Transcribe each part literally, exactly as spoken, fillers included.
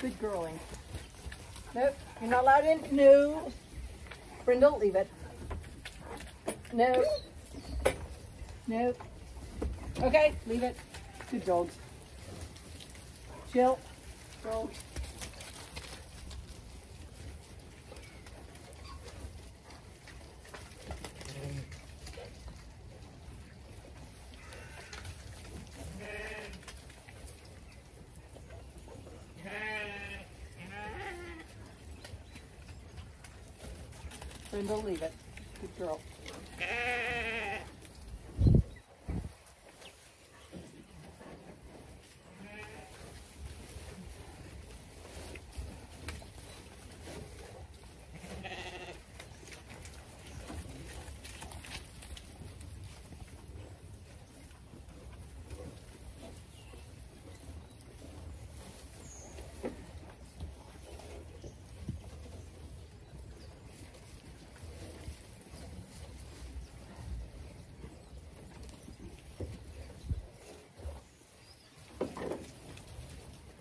Good girling. Nope, you're not allowed in. No. Brindle, leave it. No. No. Okay, leave it. Good dogs. Chill. Roll. Brindle, leave it. Good girl.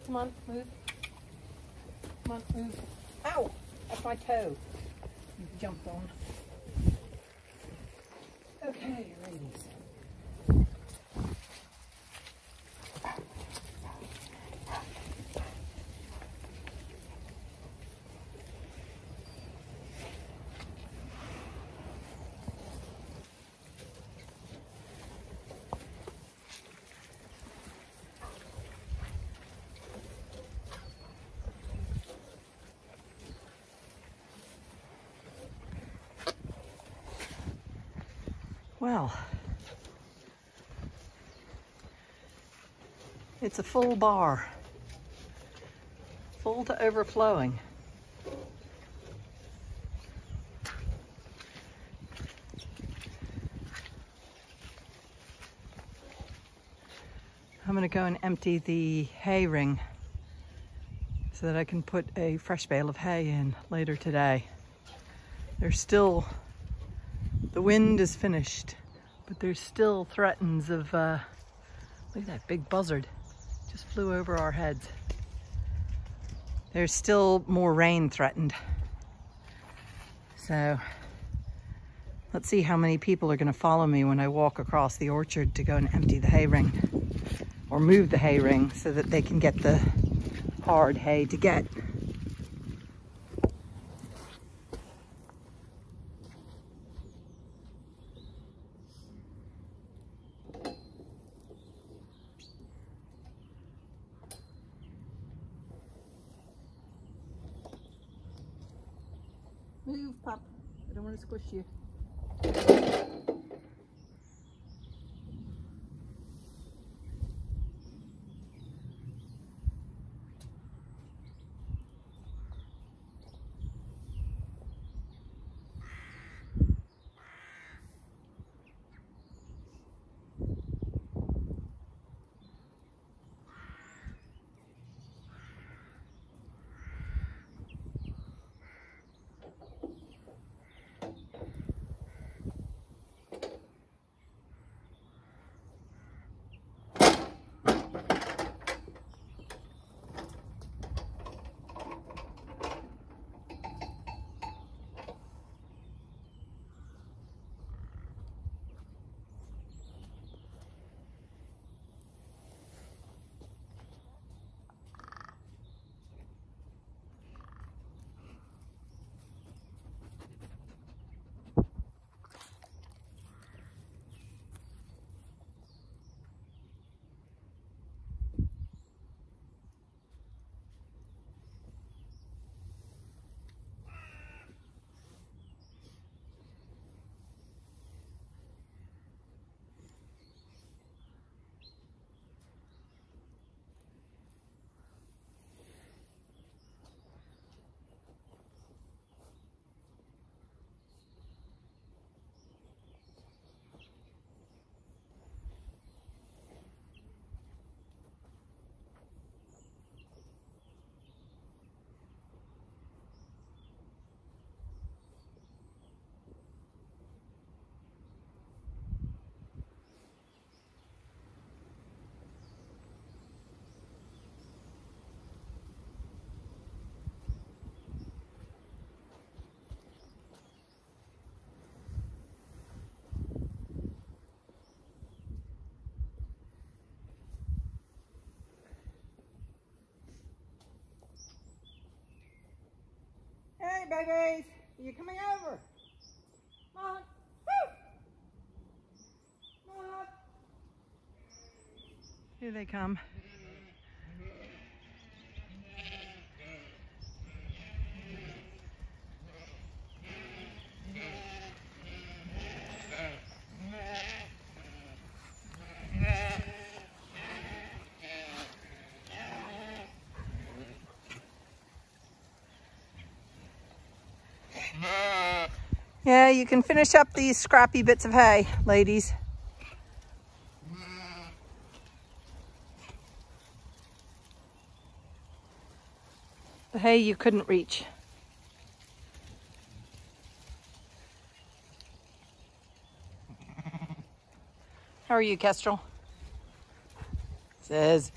Come on, move. Come on, move. Ow! That's my toe. You jumped on. Okay, ladies. Well, it's a full bar, full to overflowing. I'm going to go and empty the hay ring so that I can put a fresh bale of hay in later today. There's still The wind is finished, but there's still threats of, uh, look at that big buzzard, just flew over our heads. There's still more rain threatened. So let's see how many people are going to follow me when I walk across the orchard to go and empty the hay ring or move the hay ring so that they can get the hard hay to get. Move, pup. I don't want to squish you. babies, are you coming over? Mom. Mom. Here they come. Yeah, you can finish up these scrappy bits of hay, ladies. The hay you couldn't reach. How are you, Kestrel? Says,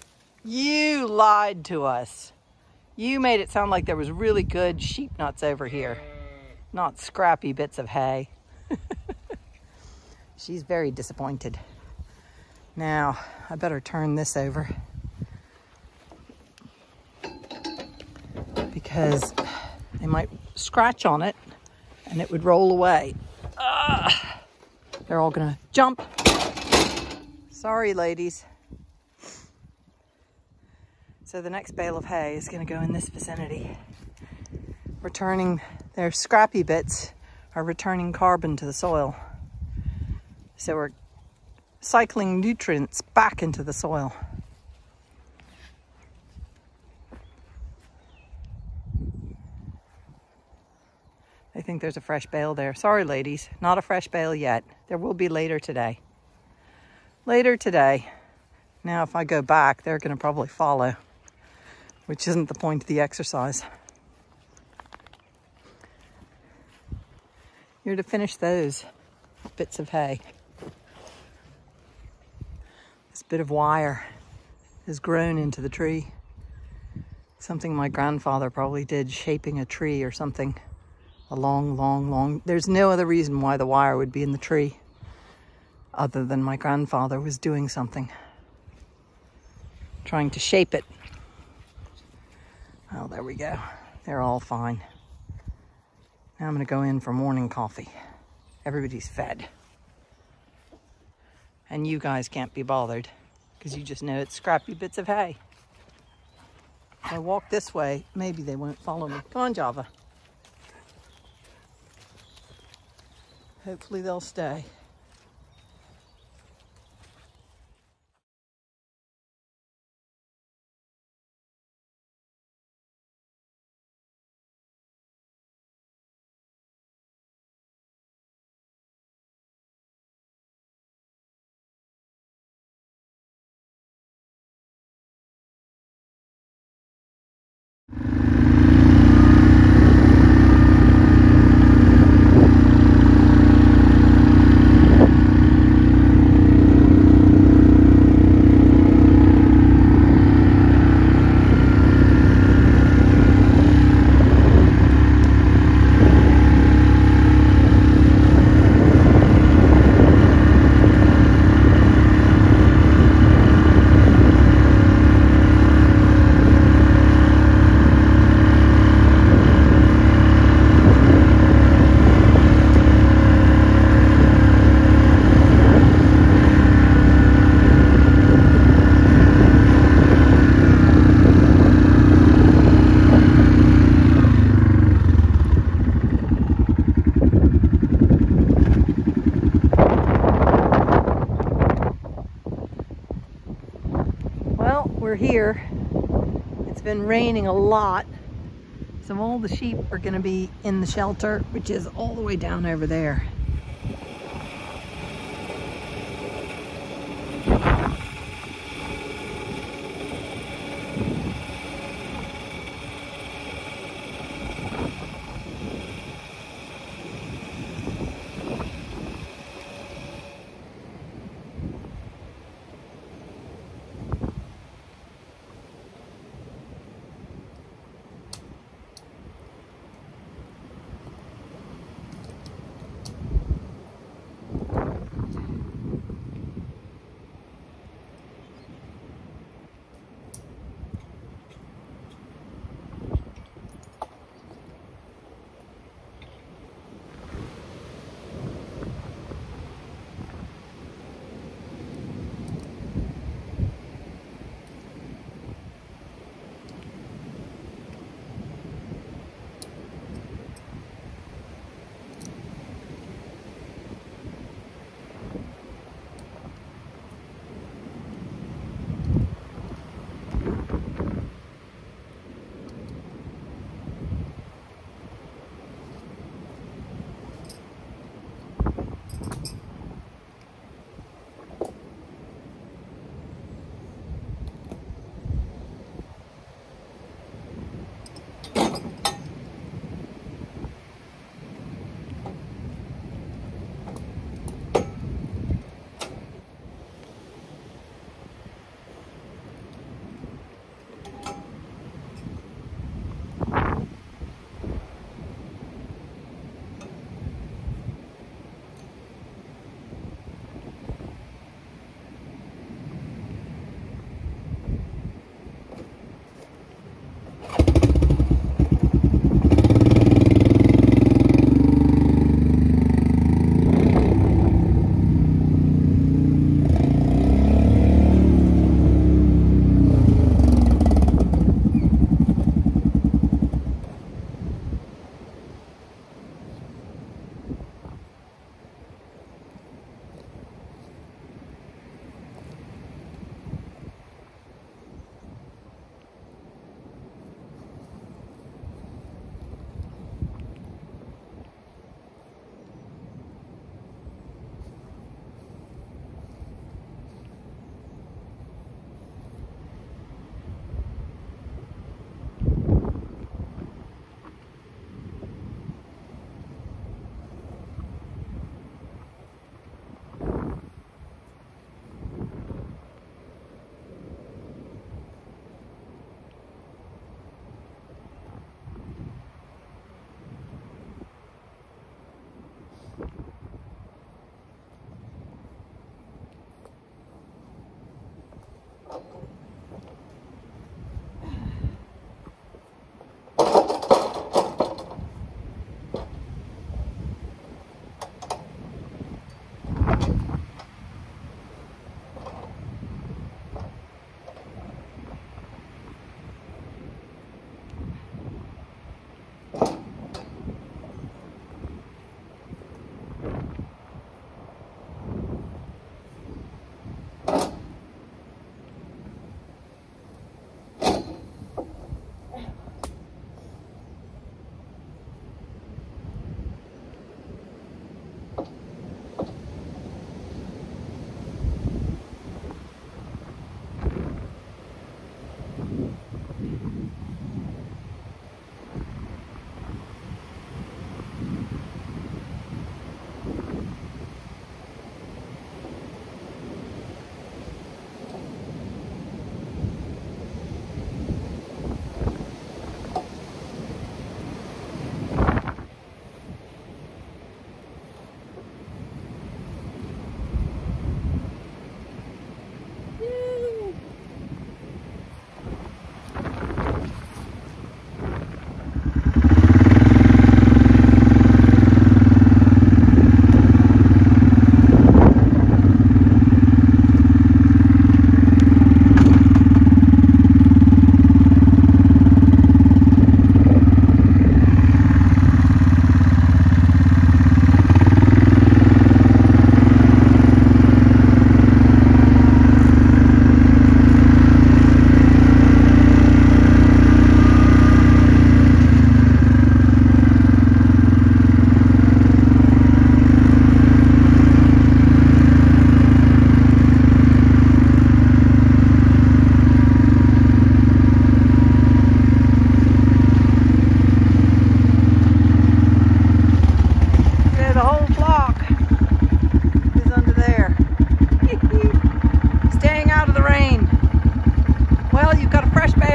you lied to us. You made it sound like there was really good sheep nuts over here. Not scrappy bits of hay. She's very disappointed. Now, I better turn this over because they might scratch on it and it would roll away. Ugh. They're all gonna jump. Sorry, ladies. So the next bale of hay is gonna go in this vicinity. Returning their scrappy bits are returning carbon to the soil. So we're cycling nutrients back into the soil. I think there's a fresh bale there. Sorry, ladies, not a fresh bale yet. There will be later today. Later today. Now, if I go back, they're going to probably follow, which isn't the point of the exercise. You're to finish those bits of hay. This bit of wire has grown into the tree. Something my grandfather probably did, shaping a tree or something. A long, long, long... There's no other reason why the wire would be in the tree other than my grandfather was doing something. Trying to shape it. Oh, there we go. They're all fine. Now I'm going to go in for morning coffee. Everybody's fed. And you guys can't be bothered because you just know it's scrappy bits of hay. If I walk this way, maybe they won't follow me. Come on, Java. Hopefully they'll stay. Here it's been raining a lot, so all the sheep are going to be in the shelter, which is all the way down over there.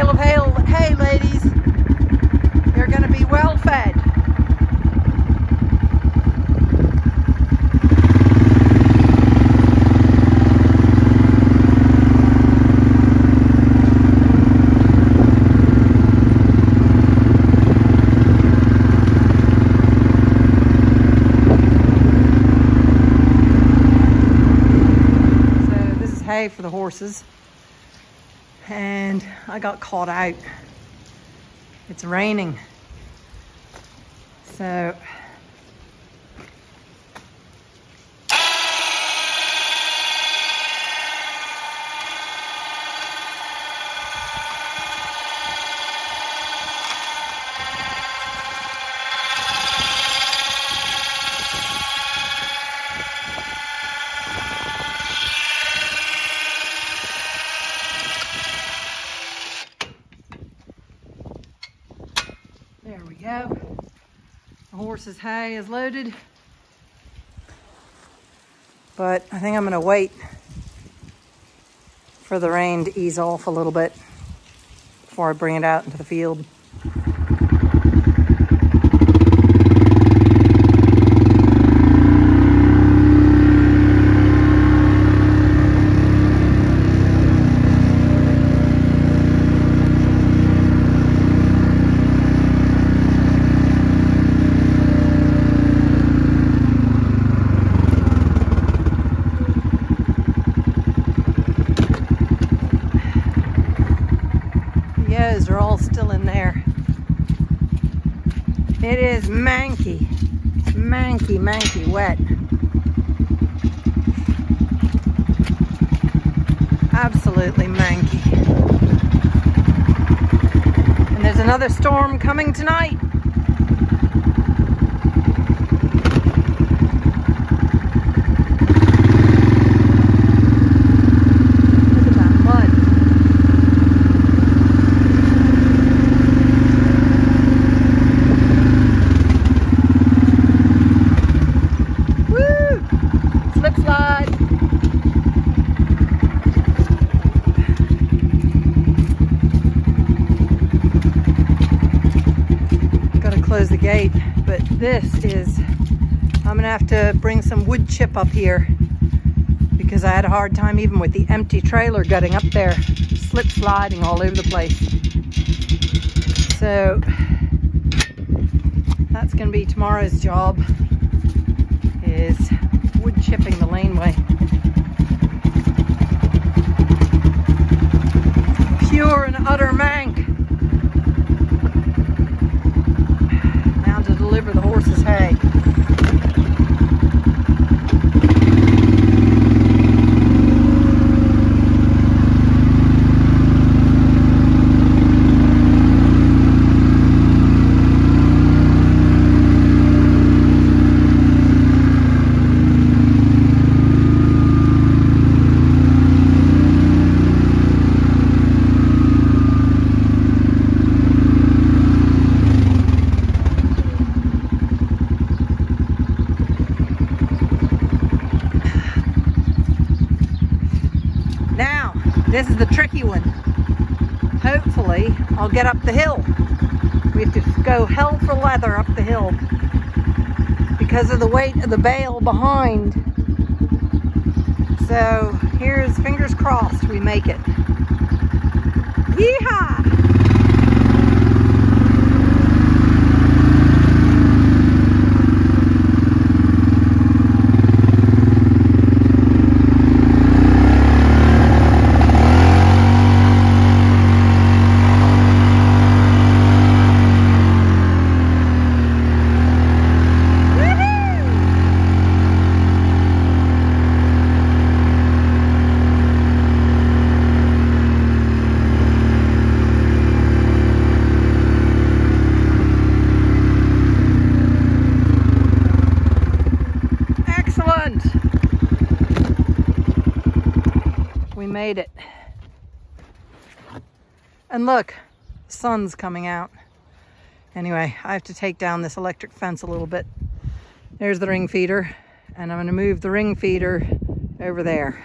bale of hay, hay ladies. They're going to be well fed. Hay for the horses, and I got caught out. It's raining, so there we go. The horse's hay is loaded, but I think I'm going to wait for the rain to ease off a little bit before I bring it out into the field. Are all still in there. It is manky, manky, manky wet. Absolutely manky. And there's another storm coming tonight. The gate, but this is, I'm gonna have to bring some wood chip up here because I had a hard time even with the empty trailer getting up there, slip sliding all over the place. So that's gonna be tomorrow's job, is wood chipping the laneway. Pure and utter mank. This is the tricky one. Hopefully, I'll get up the hill. We have to go hell for leather up the hill because of the weight of the bale behind. So here's fingers crossed we make it. Yeehaw! We made it. And look, the sun's coming out. Anyway, I have to take down this electric fence a little bit. There's the ring feeder, and I'm going to move the ring feeder over there.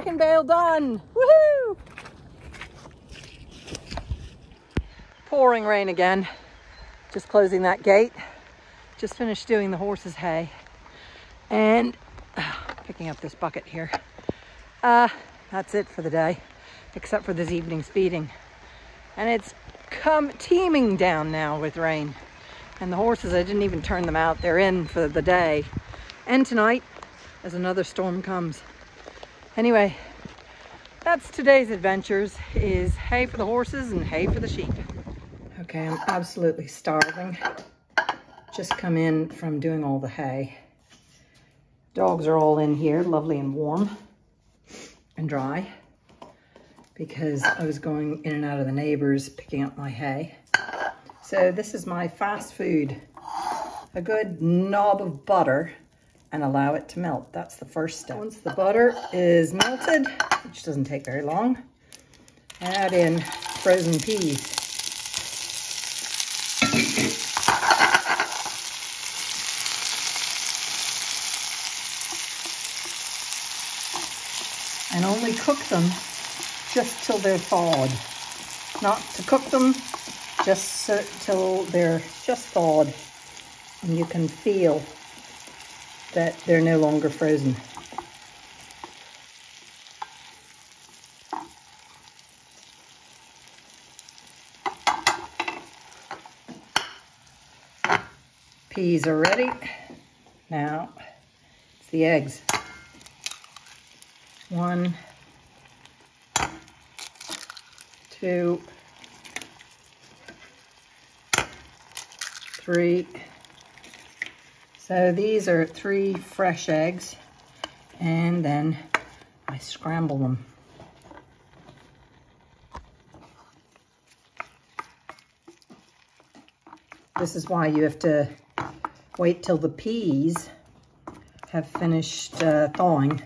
Second bale done. Woohoo! Pouring rain again. Just closing that gate. Just finished doing the horse's hay and uh, picking up this bucket here. Uh, that's it for the day, except for this evening's feeding. And it's come teeming down now with rain. And the horses, I didn't even turn them out. They're in for the day and tonight as another storm comes. Anyway, that's today's adventures, is hay for the horses and hay for the sheep. Okay, I'm absolutely starving. Just come in from doing all the hay. Dogs are all in here, lovely and warm and dry, because I was going in and out of the neighbors picking up my hay. So this is my fast food, a good knob of butter and allow it to melt. That's the first step. Once the butter is melted, which doesn't take very long, add in frozen peas. And only cook them just till they're thawed. Not to cook them, just so, till they're just thawed and you can feel that they're no longer frozen. Peas are ready. Now it's the eggs. One, two, three. So these are three fresh eggs, and then I scramble them. This is why you have to wait till the peas have finished uh, thawing,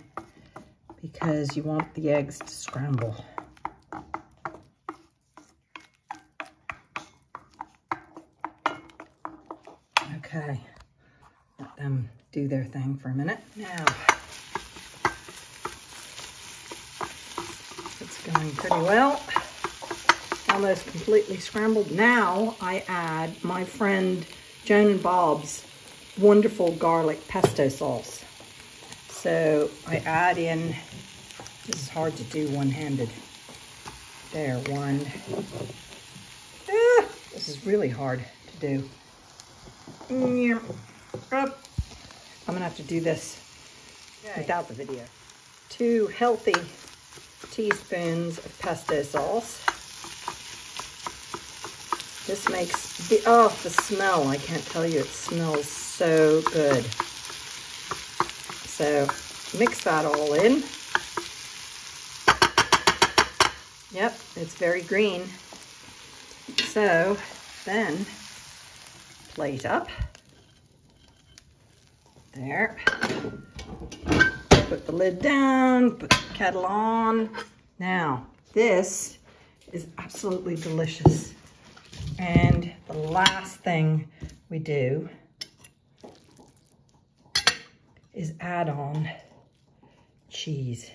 because you want the eggs to scramble. Okay, let them do their thing for a minute. Now, it's going pretty well. Almost completely scrambled. Now I add my friend Joan and Bob's wonderful garlic pesto sauce. So I add in, this is hard to do one-handed. There, one. Ah, this is really hard to do. I'm gonna have to do this without the video. Two healthy teaspoons of pesto sauce. This makes the, oh, the smell, I can't tell you, it smells so good. So mix that all in. Yep, it's very green. So then plate up. There. Put the lid down, put the kettle on. Now, this is absolutely delicious. And the last thing we do is add on cheese.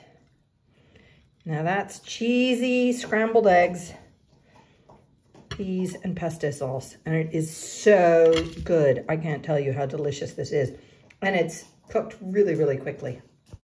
Now that's cheesy scrambled eggs, peas, and pesto sauce. And it is so good. I can't tell you how delicious this is. And it's cooked really, really quickly.